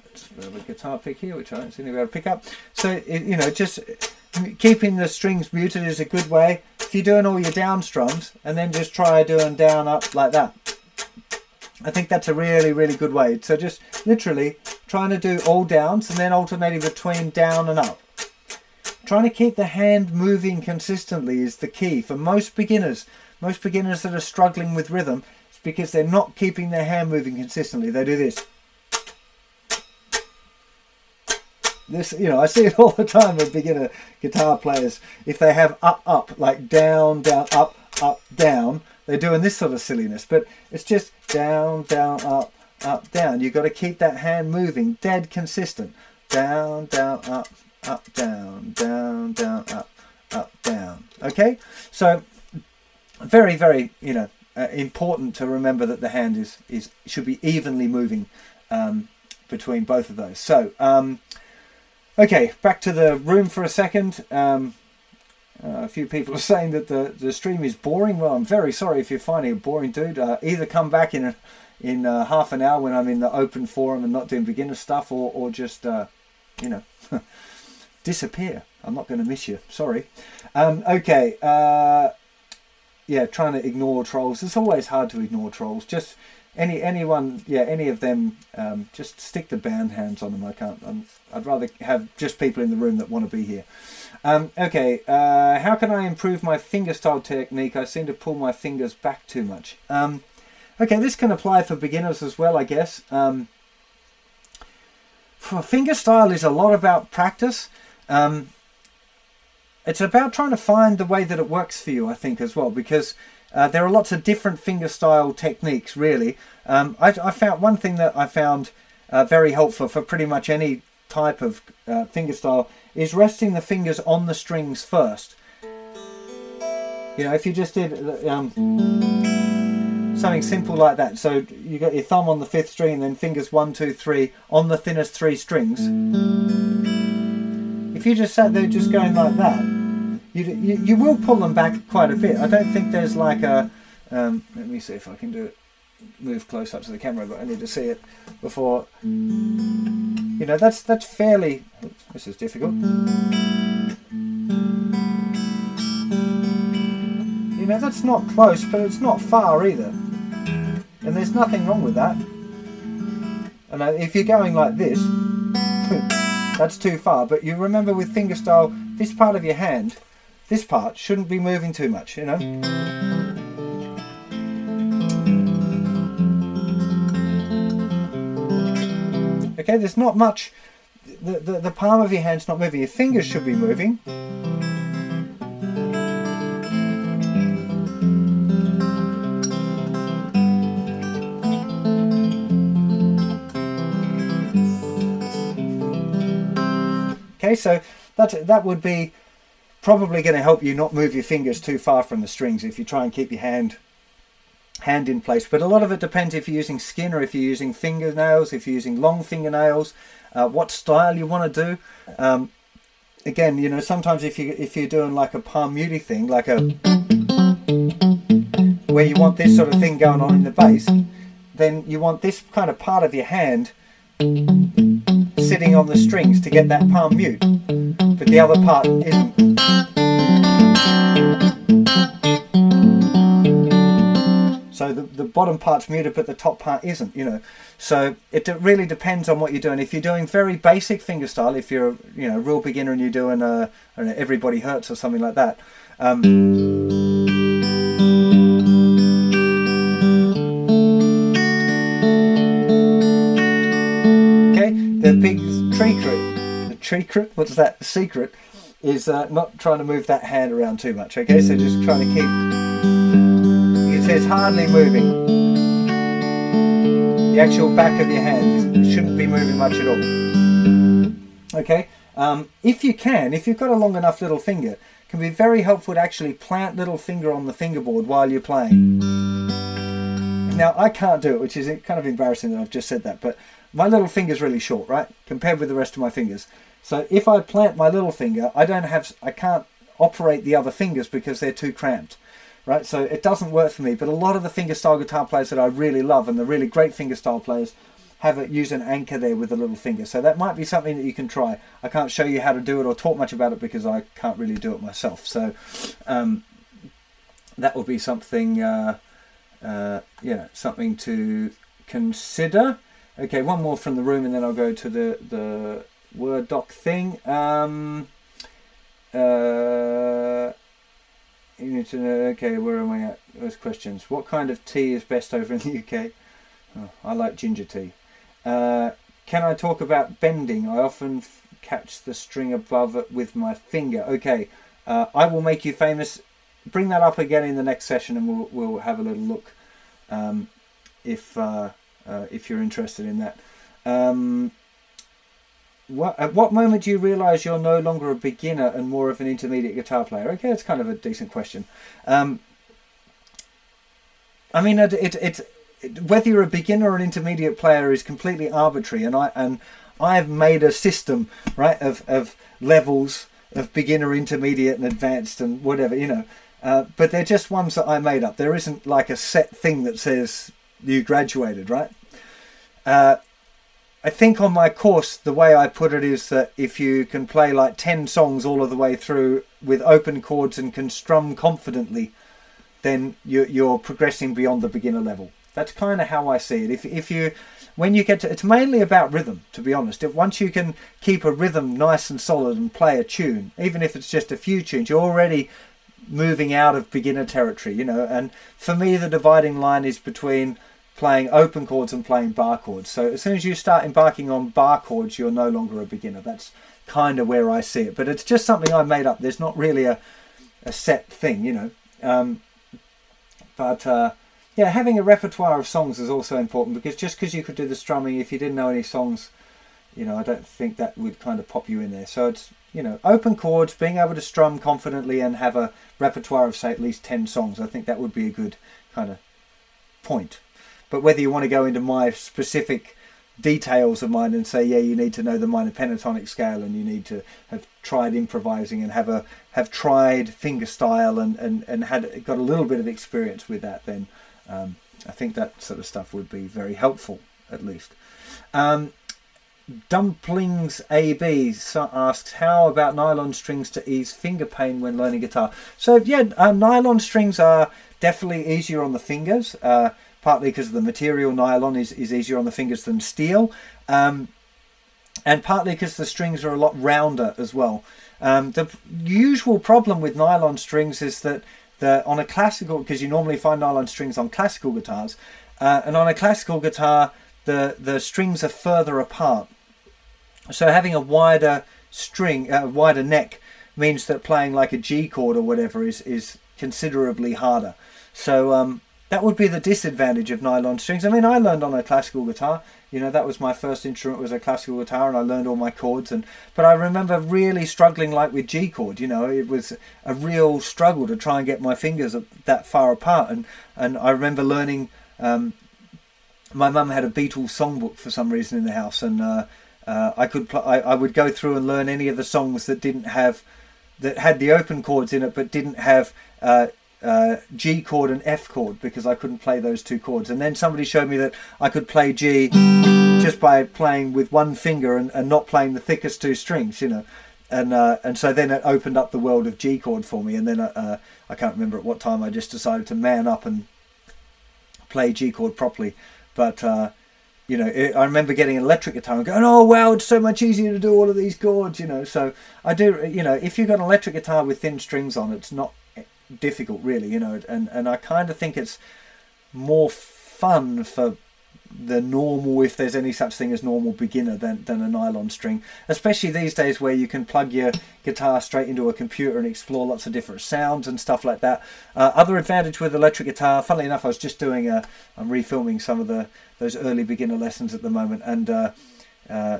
guitar pick here, which I don't seem to be able to pick up, so you know, just keeping the strings muted is a good way. If you're doing all your down strums and then just try doing down up like that, I think that's a really, really good way. So just literally trying to do all downs and then alternating between down and up. Trying to keep the hand moving consistently is the key for most beginners. Most beginners that are struggling with rhythm, it's because they're not keeping their hand moving consistently. They do this. This, you know, I see it all the time with beginner guitar players. If they have up, up, like down, down, up, up, down, they're doing this sort of silliness, but it's just down, down, up, up, down. You've got to keep that hand moving dead consistent. Down, down, up, up, down, up, up, down. Okay, so very, very, you know, important to remember that the hand should be evenly moving between both of those. So, okay, back to the room for a second. A few people are saying that the stream is boring. Well, I'm very sorry if you're finding it boring, dude. Either come back in half an hour when I'm in the open forum and not doing beginner stuff, or just, you know, disappear. I'm not going to miss you. Sorry. Okay. Yeah, trying to ignore trolls. It's always hard to ignore trolls. Just anyone, yeah, any of them. Just stick the bound hands on them. I can't. I'd rather have just people in the room that want to be here. Okay, how can I improve my fingerstyle technique? I seem to pull my fingers back too much. Okay, this can apply for beginners as well, I guess. Fingerstyle is a lot about practice. It's about trying to find the way that it works for you, I think, as well, because There are lots of different fingerstyle techniques, really. I found one thing that I found very helpful for pretty much any type of fingerstyle is resting the fingers on the strings first. You know, if you just did something simple like that, so you got your thumb on the fifth string and then fingers 1, 2, 3 on the thinnest 3 strings. If you just sat there just going like that, you will pull them back quite a bit. I don't think there's like a... let me see if I can do it. Move close up to the camera, but I need to see it before... You know, that's fairly... Oops, this is difficult. You know, that's not close, but it's not far either. And there's nothing wrong with that. And if you're going like this, that's too far. But you remember with fingerstyle, this part of your hand, this part shouldn't be moving too much, you know. Okay, there's not much, the palm of your hand's not moving, your fingers should be moving. Okay, so that would be probably going to help you not move your fingers too far from the strings if you try and keep your hand in place. But a lot of it depends if you're using skin or if you're using fingernails, if you're using long fingernails, what style you want to do. Again, you know, sometimes if you're doing like a palm muting thing, like a where you want this sort of thing going on in the bass, then you want this kind of part of your hand sitting on the strings to get that palm mute, but the other part isn't. So the bottom part's muted, but the top part isn't, you know. So it really depends on what you're doing. If you're doing very basic fingerstyle, if you're a real beginner and you're doing I don't know, Everybody Hurts or something like that, the big trick, what's that secret, is not trying to move that hand around too much, okay? So just trying to keep, you can see it's hardly moving. The actual back of your hand shouldn't be moving much at all, okay? If you can, if you've got a long enough little finger, it can be very helpful to actually plant little finger on the fingerboard while you're playing. Now, I can't do it, which is kind of embarrassing that I've just said that, but my little finger's really short, right, compared with the rest of my fingers. So if I plant my little finger, I can't operate the other fingers because they're too cramped, right? So it doesn't work for me. But a lot of the fingerstyle guitar players that I really love and the really great fingerstyle players have it use an anchor there with the little finger. So that might be something that you can try. I can't show you how to do it or talk much about it because I can't really do it myself. So that will be something, you know, something to consider. Okay, one more from the room and then I'll go to the Word doc thing. You need to know, okay, where am I at? Those questions. What kind of tea is best over in the UK? Oh, I like ginger tea. Can I talk about bending? I often catch the string above it with my finger. Okay, I will make you famous. Bring that up again in the next session and we'll have a little look if you're interested in that. At what moment do you realise you're no longer a beginner and more of an intermediate guitar player? Okay, that's kind of a decent question. I mean, whether you're a beginner or an intermediate player is completely arbitrary, and I've made a system, right, of levels of beginner, intermediate, and advanced, and whatever, you know. But they're just ones that I made up. There isn't like a set thing that says you graduated, right? I think on my course, the way I put it is that if you can play like 10 songs all of the way through with open chords and can strum confidently, then you're progressing beyond the beginner level. That's kind of how I see it. When you get to, it's mainly about rhythm, to be honest. Once you can keep a rhythm nice and solid and play a tune, even if it's just a few tunes, you're already moving out of beginner territory, you know. And for me, the dividing line is between playing open chords and playing bar chords. So as soon as you start embarking on bar chords, you're no longer a beginner. That's kind of where I see it. But it's just something I made up. There's not really a set thing, you know. But yeah, having a repertoire of songs is also important, because just because you could do the strumming, if you didn't know any songs, you know, I don't think that would kind of pop you in there. So it's, you know, open chords, being able to strum confidently and have a repertoire of, say, at least 10 songs. I think that would be a good kind of point. But whether you want to go into my specific details of mine and say, yeah, you need to know the minor pentatonic scale and you need to have tried improvising and have tried finger style and had got a little bit of experience with that, then I think that sort of stuff would be very helpful, at least. Dumplings AB asks, how about nylon strings to ease finger pain when learning guitar? So yeah, nylon strings are definitely easier on the fingers, partly because the material nylon is easier on the fingers than steel, and partly because the strings are a lot rounder as well. The usual problem with nylon strings is that on a classical, because you normally find nylon strings on classical guitars, and on a classical guitar the strings are further apart, so having a wider string, wider neck, means that playing like a G chord or whatever is considerably harder. So that would be the disadvantage of nylon strings. I mean, I learned on a classical guitar, you know, that was my first instrument, was a classical guitar, and I learned all my chords, but I remember really struggling, like with G chord, you know, it was a real struggle to try and get my fingers that far apart, and I remember learning, my mum had a Beatles songbook for some reason in the house, and I would go through and learn any of the songs that had the open chords in it but didn't have G chord and F chord, because I couldn't play those two chords. And then somebody showed me that I could play G just by playing with one finger and not playing the thickest two strings, you know. And so then it opened up the world of G chord for me. And then I can't remember at what time I just decided to man up and play G chord properly. But, you know, I remember getting an electric guitar and going, oh, wow, it's so much easier to do all of these chords, you know. So I do, you know, if you've got an electric guitar with thin strings on, it's not difficult really, you know. And I kind of think it's more fun for the normal, if there's any such thing as normal beginner, than a nylon string, especially these days where you can plug your guitar straight into a computer and explore lots of different sounds and stuff like that. Other advantage with electric guitar, funnily enough, I was just doing I'm refilming some of those early beginner lessons at the moment, and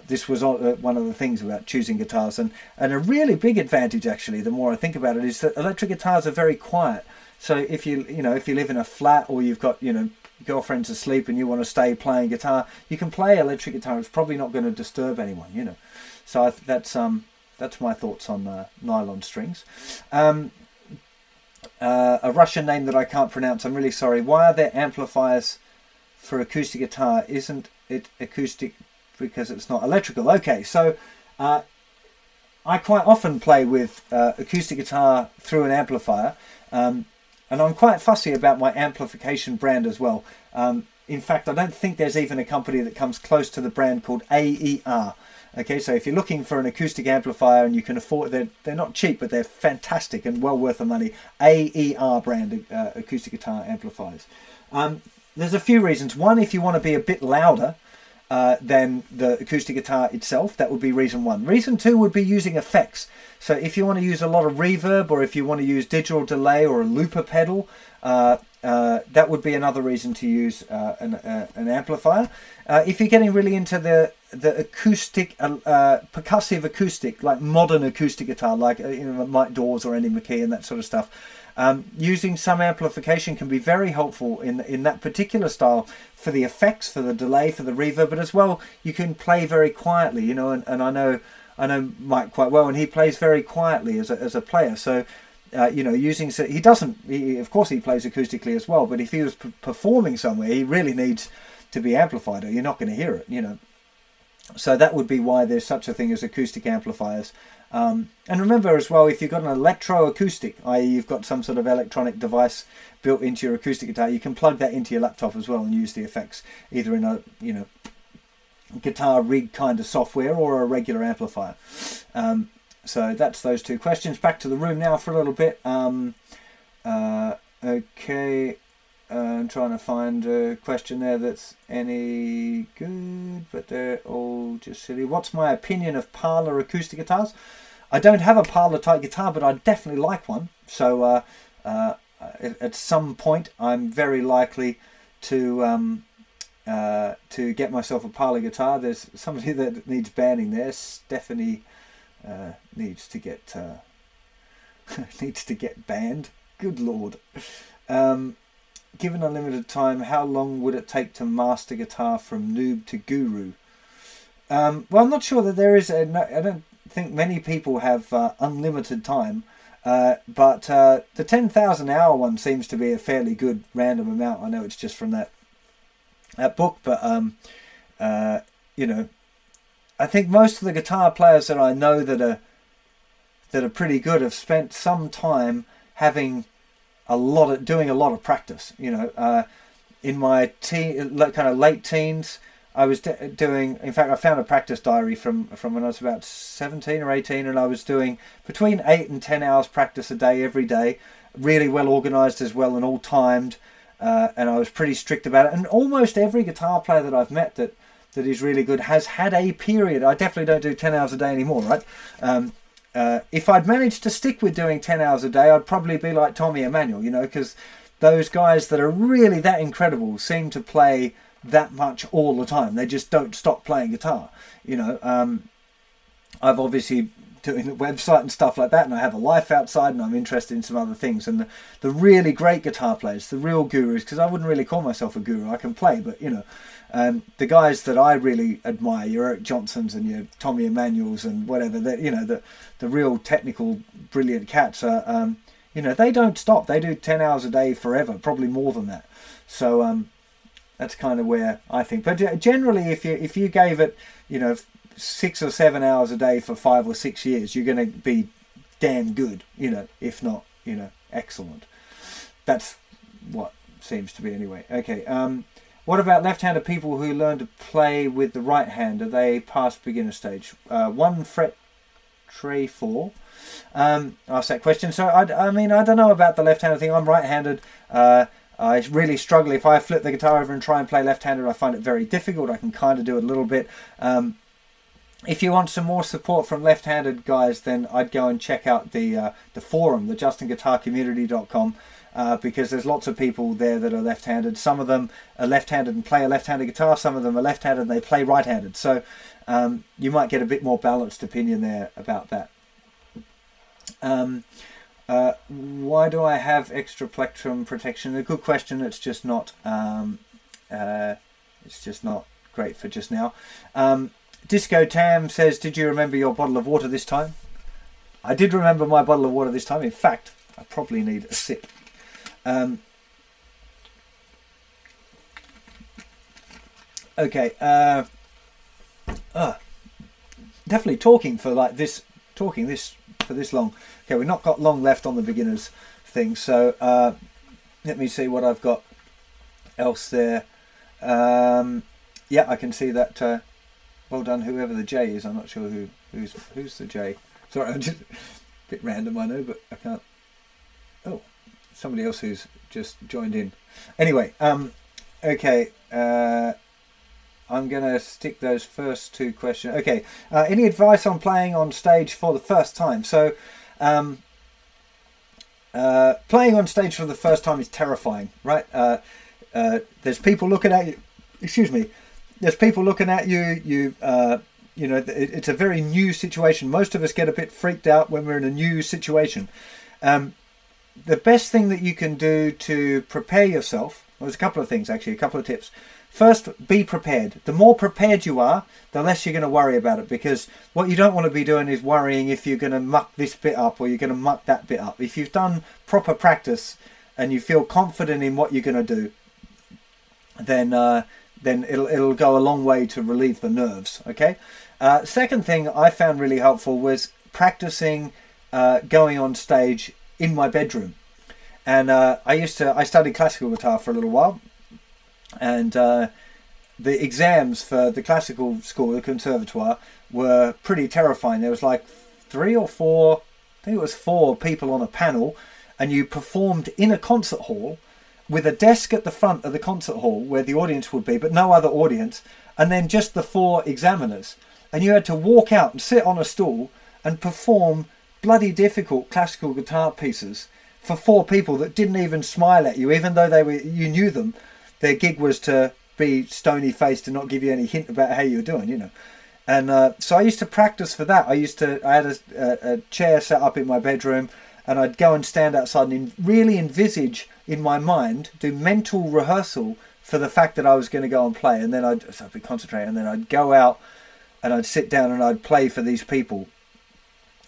this was one of the things about choosing guitars, and a really big advantage, actually, the more I think about it, is that electric guitars are very quiet. So if you live in a flat, or you've got, you know, girlfriend's asleep and you want to stay playing guitar, you can play electric guitar. It's probably not going to disturb anyone, you know. So that's my thoughts on nylon strings. A Russian name that I can't pronounce, I'm really sorry. Why are there amplifiers for acoustic guitar? Isn't it acoustic because it's not electrical? Okay, so I quite often play with acoustic guitar through an amplifier. And I'm quite fussy about my amplification brand as well. In fact, I don't think there's even a company that comes close to the brand called AER. Okay, so if you're looking for an acoustic amplifier and you can afford, they're not cheap, but they're fantastic and well worth the money. AER brand acoustic guitar amplifiers. There's a few reasons. One, if you want to be a bit louder than the acoustic guitar itself, that would be reason one. Reason two would be using effects. So if you want to use a lot of reverb, or if you want to use digital delay or a looper pedal, that would be another reason to use an amplifier. If you're getting really into the acoustic, percussive acoustic, like modern acoustic guitar, like, you know, Mike Dawes or Andy McKee and that sort of stuff, using some amplification can be very helpful in that particular style, for the effects, for the delay, for the reverb, but as well you can play very quietly, you know, and I know Mike quite well, and he plays very quietly as a player. So you know, of course he plays acoustically as well, but if he was performing somewhere, he really needs to be amplified, or you're not going to hear it, you know. So that would be why there's such a thing as acoustic amplifiers. And remember as well, if you've got an electroacoustic, i.e. you've got some sort of electronic device built into your acoustic guitar, you can plug that into your laptop as well and use the effects either in a, you know, guitar rig kind of software or a regular amplifier. So that's those two questions. Back to the room now for a little bit. Okay, I'm trying to find a question there that's any good, but they're all just silly. What's my opinion of parlor acoustic guitars? I don't have a parlor type guitar, but I definitely like one. So at some point I'm very likely to get myself a parlor guitar. There's somebody that needs banding there. Stephanie needs to get banned. Good Lord. Given unlimited time, how long would it take to master guitar from noob to guru? Well, I'm not sure that there is a... I don't think many people have unlimited time, but the 10,000 hour one seems to be a fairly good random amount. I know it's just from that book, but you know, I think most of the guitar players that I know that are pretty good have spent some time having doing a lot of practice. You know, in my late teens, I was doing. In fact, I found a practice diary from when I was about 17 or 18, and I was doing between 8 and 10 hours practice a day every day. Really well organized as well, and all timed. And I was pretty strict about it. And almost every guitar player that I've met that is really good has had a period. I definitely don't do 10 hours a day anymore, right? If I'd managed to stick with doing 10 hours a day, I'd probably be like Tommy Emmanuel, you know, because those guys that are really that incredible seem to play that much all the time. They just don't stop playing guitar, you know. I've obviously doing the website and stuff like that, and I have a life outside, and I'm interested in some other things. And the really great guitar players, the real gurus, because I wouldn't really call myself a guru. I can play, but you know, the guys that I really admire, your Eric Johnsons and your Tommy Emmanuels and whatever, that, you know, the real technical brilliant cats are, you know, they don't stop. They do 10 hours a day forever, probably more than that. So that's kind of where I think. But generally, if you gave it, you know, 6 or 7 hours a day for 5 or 6 years, you're going to be damn good, you know, if not, you know, excellent. That's what seems to be anyway. Okay, what about left-handed people who learn to play with the right hand? Are they past beginner stage? 1 fret 3/4. Asked that question. So I mean, I don't know about the left-handed thing. I'm right-handed. I really struggle. If I flip the guitar over and try and play left-handed, I find it very difficult. I can kind of do it a little bit. If you want some more support from left-handed guys, then I'd go and check out the forum, the justinguitarcommunity.com, because there's lots of people there that are left-handed. Some of them are left-handed and play a left-handed guitar. Some of them are left-handed and they play right-handed. So you might get a bit more balanced opinion there about that. Why do I have extra plectrum protection? A good question. It's just not. It's just not great for just now. Disco Tam says, did you remember your bottle of water this time? I did remember my bottle of water this time. In fact, I probably need a sip. Okay. Definitely talking for like this, for this long. Okay, we've not got long left on the beginners thing. So let me see what I've got else there. Yeah, I can see that... well done, whoever the J is. I'm not sure who's the J. Sorry, I'm just a bit random, I know, but I can't. Oh, somebody else who's just joined in. Anyway, okay, I'm gonna stick those first two questions. Okay, any advice on playing on stage for the first time? So, playing on stage for the first time is terrifying, right? There's people looking at you. Excuse me. There's people looking at you, you know, it's a very new situation. Most of us get a bit freaked out when we're in a new situation. The best thing that you can do to prepare yourself, well, there's a couple of things actually, a couple of tips. First, be prepared. The more prepared you are, the less you're going to worry about it, because what you don't want to be doing is worrying if you're going to muck this bit up or you're going to muck that bit up. If you've done proper practice and you feel confident in what you're going to do, then it'll go a long way to relieve the nerves, okay? Second thing I found really helpful was practicing going on stage in my bedroom. And I studied classical guitar for a little while, and the exams for the classical school, the conservatoire, were pretty terrifying. There was like 3 or 4, I think it was 4 people on a panel, and you performed in a concert hall with a desk at the front of the concert hall where the audience would be, but no other audience, and then just the 4 examiners. And you had to walk out and sit on a stool and perform bloody difficult classical guitar pieces for four people that didn't even smile at you, even though they were, you knew them. Their gig was to be stony faced and not give you any hint about how you were doing, you know. And so I used to practice for that. I had a chair set up in my bedroom, and I'd go and stand outside and really envisage in my mind, do mental rehearsal for the fact that I was going to go and play. And then I'd be concentrating, and then I'd go out and I'd sit down and I'd play for these people.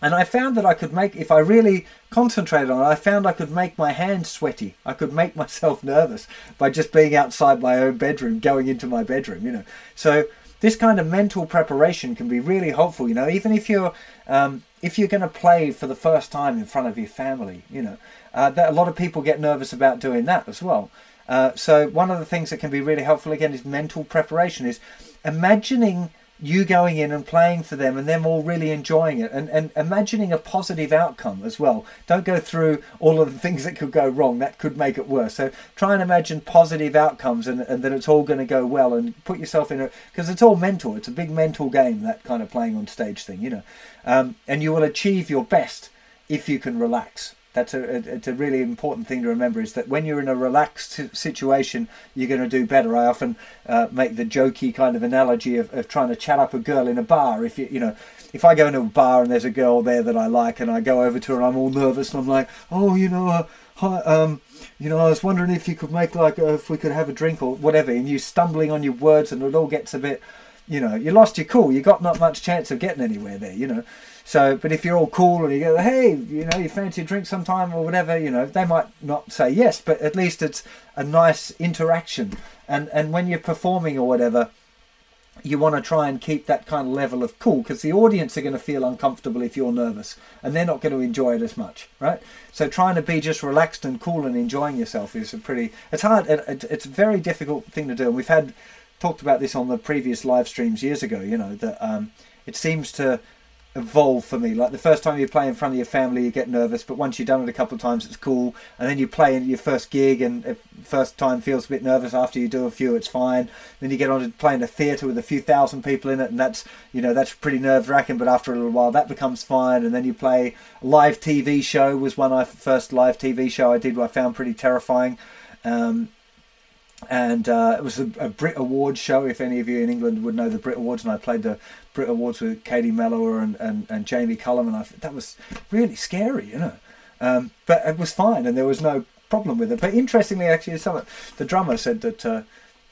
And I found that I could make, if I really concentrated on it, I found I could make my hands sweaty. I could make myself nervous by just being outside my own bedroom, going into my bedroom, you know. So this kind of mental preparation can be really helpful, you know, even if you're going to play for the first time in front of your family, you know. That a lot of people get nervous about doing that as well. So one of the things that can be really helpful, again, is mental preparation, is imagining you going in and playing for them and them all really enjoying it, and imagining a positive outcome as well. Don't go through all of the things that could go wrong. That could make it worse. So try and imagine positive outcomes, and that it's all going to go well, and put yourself in it, because it's all mental. It's a big mental game, that kind of playing on stage thing, you know. And you will achieve your best if you can relax. That's it's a really important thing to remember, is that when you're in a relaxed situation, you're going to do better. I often make the jokey kind of analogy of trying to chat up a girl in a bar. If you know, if I go into a bar and there's a girl there that I like, and I go over to her and I'm all nervous and I'm like, oh, you know, hi, you know, I was wondering if you could make like if we could have a drink or whatever, and you stumbling on your words, and it all gets a bit, you know, you lost your cool. You got not much chance of getting anywhere there, you know. So, but if you're all cool and you go, hey, you know, you fancy a drink sometime or whatever, you know, they might not say yes, but at least it's a nice interaction. And when you're performing or whatever, you want to try and keep that kind of level of cool, because the audience are going to feel uncomfortable if you're nervous, and they're not going to enjoy it as much, right? So trying to be just relaxed and cool and enjoying yourself is a pretty, it's hard, it's a very difficult thing to do. And we've had talked about this on the previous live streams years ago, you know, that it seems to evolve for me. Like the first time you play in front of your family, you get nervous, but once you've done it a couple of times, it's cool. And then you play in your first gig, and first time feels a bit nervous. After you do a few, it's fine. Then you get on to playing a theatre with a few thousand people in it, and that's, you know, that's pretty nerve-wracking, but after a little while that becomes fine. And then you play a live TV show, was one first live TV show I did, I found pretty terrifying. It was a Brit Awards show, if any of you in England would know the Brit Awards, and I played the Brit Awards with Katie Mellower and Jamie Cullum, and that was really scary, you know, but it was fine and there was no problem with it. But interestingly, actually, the drummer said that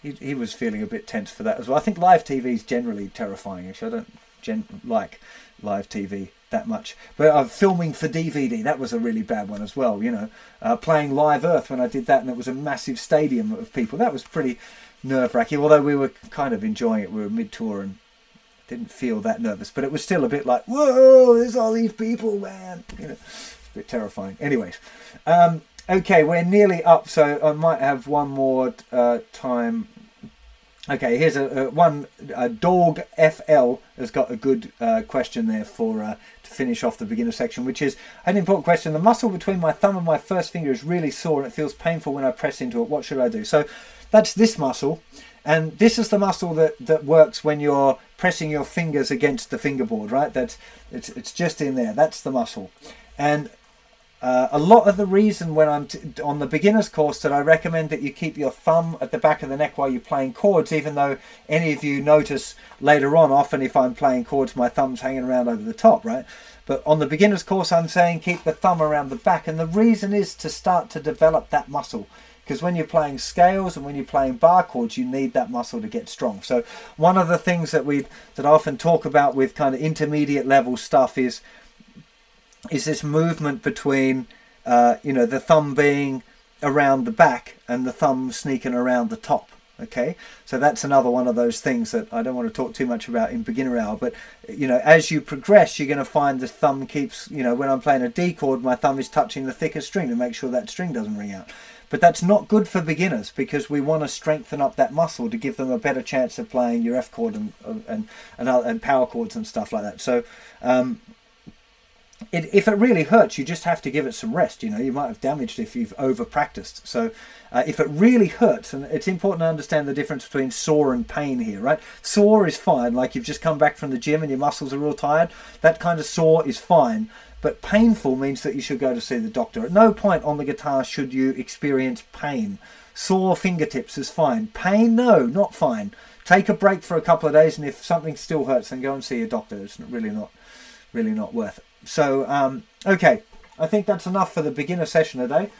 he was feeling a bit tense for that as well. I think live TV is generally terrifying, actually. I don't like live TV that much, but filming for DVD, that was a really bad one as well, you know. Playing Live Earth, when I did that, and it was a massive stadium of people, that was pretty nerve-wracking, although we were kind of enjoying it. We were mid-tour and didn't feel that nervous, but it was still a bit like, whoa, there's all these people, man, you know, it's a bit terrifying. Anyways, okay, we're nearly up, so I might have one more time. Okay, here's a Dog FL has got a good question there for to finish off the beginner section, which is an important question. The muscle between my thumb and my first finger is really sore, and it feels painful when I press into it. What should I do? So that's this muscle, and this is the muscle that works when you're pressing your fingers against the fingerboard, right? That's it's just in there. That's the muscle, and a lot of the reason when I'm on the beginner's course that I recommend that you keep your thumb at the back of the neck while you're playing chords, even though any of you notice later on, often if I'm playing chords, my thumb's hanging around over the top, right? But on the beginner's course, I'm saying keep the thumb around the back. And the reason is to start to develop that muscle, because when you're playing scales and when you're playing bar chords, you need that muscle to get strong. So one of the things that I often talk about with kind of intermediate level stuff is this movement between, you know, the thumb being around the back and the thumb sneaking around the top, okay? So that's another one of those things that I don't want to talk too much about in beginner hour, but, you know, as you progress, you're going to find the thumb keeps, you know, when I'm playing a D chord, my thumb is touching the thicker string to make sure that string doesn't ring out. But that's not good for beginners, because we want to strengthen up that muscle to give them a better chance of playing your F chord and power chords and stuff like that. So, if it really hurts, you just have to give it some rest. You know, you might have damaged if you've over practiced. So if it really hurts, and it's important to understand the difference between sore and pain here, right? Sore is fine, like you've just come back from the gym and your muscles are all tired. That kind of sore is fine. But painful means that you should go to see the doctor. At no point on the guitar should you experience pain. Sore fingertips is fine. Pain, no, not fine. Take a break for a couple of days, and if something still hurts, then go and see your doctor. It's really not worth it. So, okay, I think that's enough for the beginner session today.